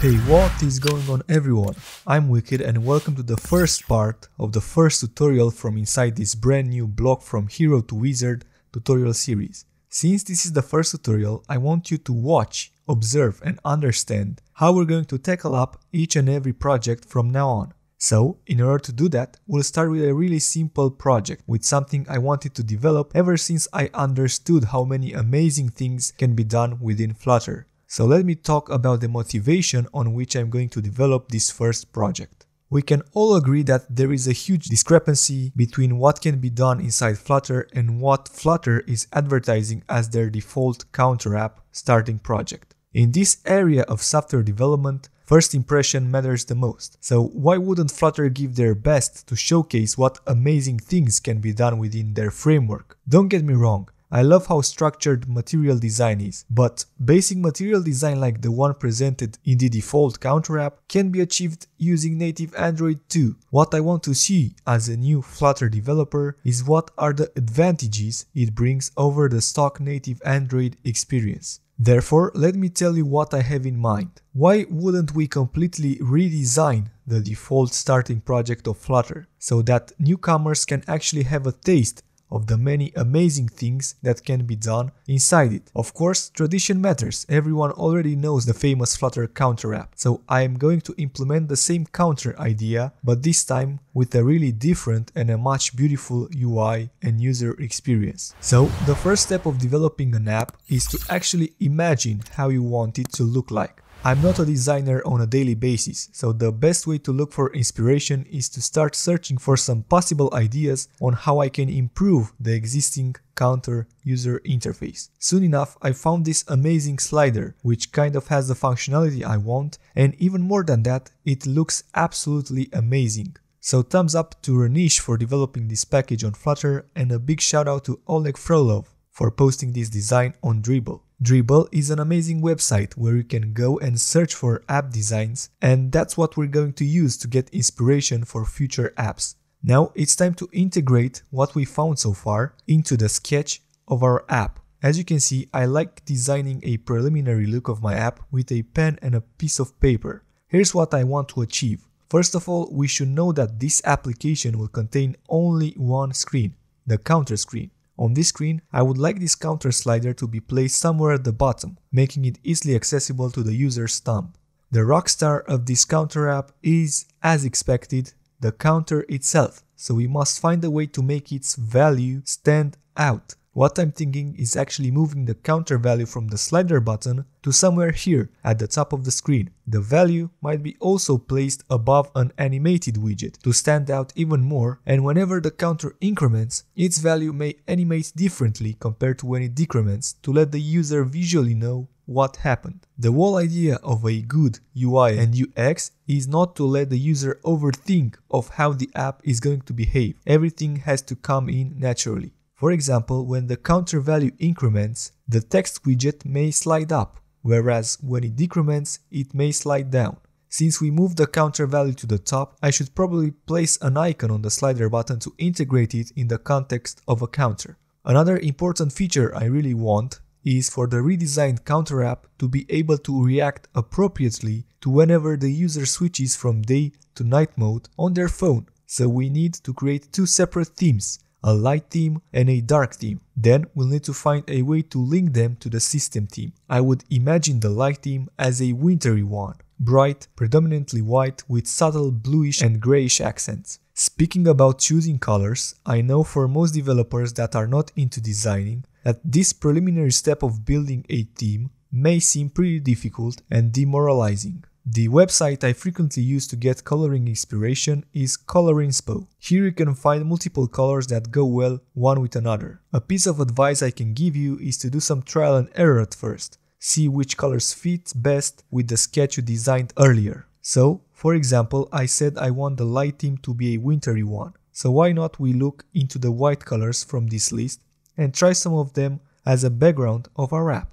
Hey, what is going on everyone? I'm Wicked and welcome to the first part of the first tutorial from inside this brand new block from Hero to Wizard tutorial series. Since this is the first tutorial, I want you to watch, observe and understand how we're going to tackle up each and every project from now on. So, in order to do that, we'll start with a really simple project, with something I wanted to develop ever since I understood how many amazing things can be done within Flutter. So let me talk about the motivation on which I'm going to develop this first project. We can all agree that there is a huge discrepancy between what can be done inside Flutter and what Flutter is advertising as their default counter app starting project. In this area of software development, first impression matters the most. So why wouldn't Flutter give their best to showcase what amazing things can be done within their framework? Don't get me wrong. I love how structured material design is, but basic material design like the one presented in the default counter app can be achieved using native Android too. What I want to see as a new Flutter developer is what are the advantages it brings over the stock native Android experience. Therefore, let me tell you what I have in mind. Why wouldn't we completely redesign the default starting project of Flutter so that newcomers can actually have a taste of the many amazing things that can be done inside it? Of course, tradition matters. Everyone already knows the famous Flutter counter app. So I am going to implement the same counter idea, but this time with a really different and a much beautiful UI and user experience. So the first step of developing an app is to actually imagine how you want it to look like. I'm not a designer on a daily basis, so the best way to look for inspiration is to start searching for some possible ideas on how I can improve the existing counter user interface. Soon enough, I found this amazing slider, which kind of has the functionality I want, and even more than that, it looks absolutely amazing. So thumbs up to Renish for developing this package on Flutter, and a big shout out to Oleg Frolov for posting this design on Dribbble. Dribbble is an amazing website where you can go and search for app designs, and that's what we're going to use to get inspiration for future apps. Now it's time to integrate what we found so far into the sketch of our app. As you can see, I like designing a preliminary look of my app with a pen and a piece of paper. Here's what I want to achieve. First of all, we should know that this application will contain only one screen, the counter screen. On this screen, I would like this counter slider to be placed somewhere at the bottom, making it easily accessible to the user's thumb. The rockstar of this counter app is, as expected, the counter itself, so we must find a way to make its value stand out. What I'm thinking is actually moving the counter value from the slider button to somewhere here at the top of the screen. The value might be also placed above an animated widget to stand out even more, and whenever the counter increments, its value may animate differently compared to when it decrements to let the user visually know what happened. The whole idea of a good UI and UX is not to let the user overthink of how the app is going to behave. Everything has to come in naturally. For example, when the counter value increments, the text widget may slide up, whereas when it decrements, it may slide down. Since we moved the counter value to the top, I should probably place an icon on the slider button to integrate it in the context of a counter. Another important feature I really want is for the redesigned counter app to be able to react appropriately to whenever the user switches from day to night mode on their phone. So we need to create two separate themes, a light theme and a dark theme. Then we'll need to find a way to link them to the system theme. I would imagine the light theme as a wintry one, bright, predominantly white with subtle bluish and grayish accents. Speaking about choosing colors, I know for most developers that are not into designing that this preliminary step of building a theme may seem pretty difficult and demoralizing. The website I frequently use to get coloring inspiration is Colorsinspo. Here you can find multiple colors that go well one with another. A piece of advice I can give you is to do some trial and error at first. See which colors fit best with the sketch you designed earlier. So, for example, I said I want the light theme to be a wintry one. So why not we look into the white colors from this list and try some of them as a background of our app.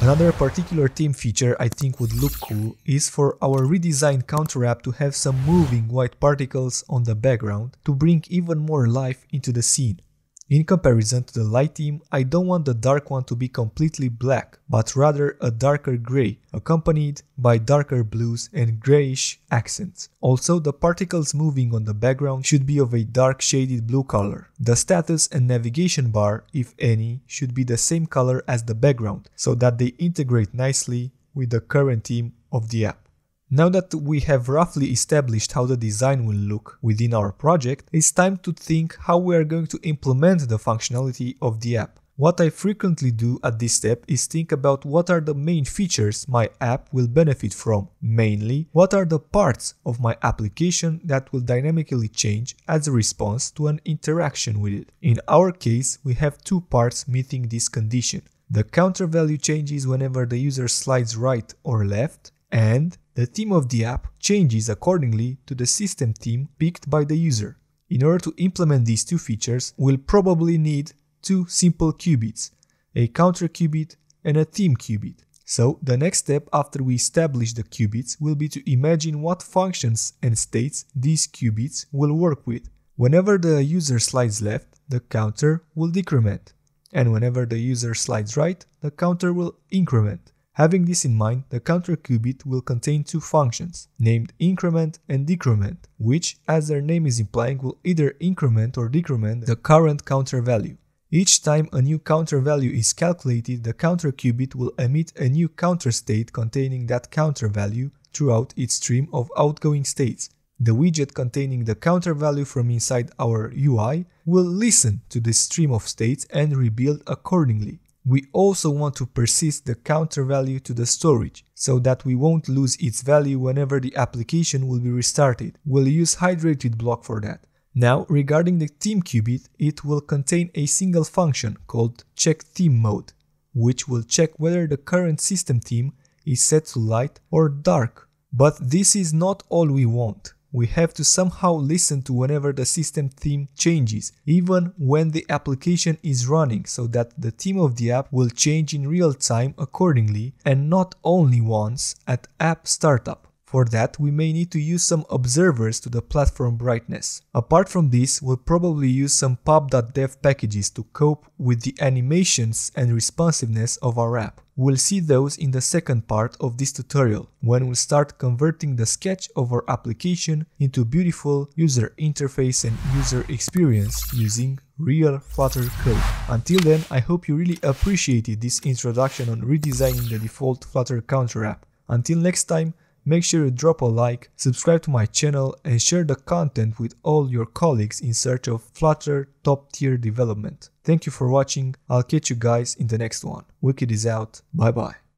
Another particular theme feature I think would look cool is for our redesigned counter app to have some moving white particles on the background to bring even more life into the scene. In comparison to the light theme, I don't want the dark one to be completely black, but rather a darker grey, accompanied by darker blues and greyish accents. Also, the particles moving on the background should be of a dark shaded blue color. The status and navigation bar, if any, should be the same color as the background, so that they integrate nicely with the current theme of the app. Now that we have roughly established how the design will look within our project, it's time to think how we are going to implement the functionality of the app. What I frequently do at this step is think about what are the main features my app will benefit from. Mainly, what are the parts of my application that will dynamically change as a response to an interaction with it. In our case, we have two parts meeting this condition. The counter value changes whenever the user slides right or left, and the theme of the app changes accordingly to the system theme picked by the user. In order to implement these two features, we'll probably need two simple qubits, a counter qubit and a theme qubit. So the next step after we establish the qubits will be to imagine what functions and states these qubits will work with. Whenever the user slides left, the counter will decrement, and whenever the user slides right, the counter will increment. Having this in mind, the counter qubit will contain two functions, named increment and decrement, which, as their name is implying, will either increment or decrement the current counter value. Each time a new counter value is calculated, the counter qubit will emit a new counter state containing that counter value throughout its stream of outgoing states. The widget containing the counter value from inside our UI will listen to this stream of states and rebuild accordingly. We also want to persist the counter value to the storage, so that we won't lose its value whenever the application will be restarted. We'll use hydrated bloc for that. Now, regarding the theme qubit, it will contain a single function called checkThemeMode, which will check whether the current system theme is set to light or dark. But this is not all we want. We have to somehow listen to whenever the system theme changes, even when the application is running, so that the theme of the app will change in real time accordingly and not only once at app startup. For that, we may need to use some observers to the platform brightness. Apart from this, we'll probably use some pub.dev packages to cope with the animations and responsiveness of our app. We'll see those in the second part of this tutorial, when we'll start converting the sketch of our application into beautiful user interface and user experience using real Flutter code. Until then, I hope you really appreciated this introduction on redesigning the default Flutter counter app. Until next time, make sure you drop a like, subscribe to my channel and share the content with all your colleagues in search of Flutter top-tier development. Thank you for watching, I'll catch you guys in the next one. Wicked is out, bye bye.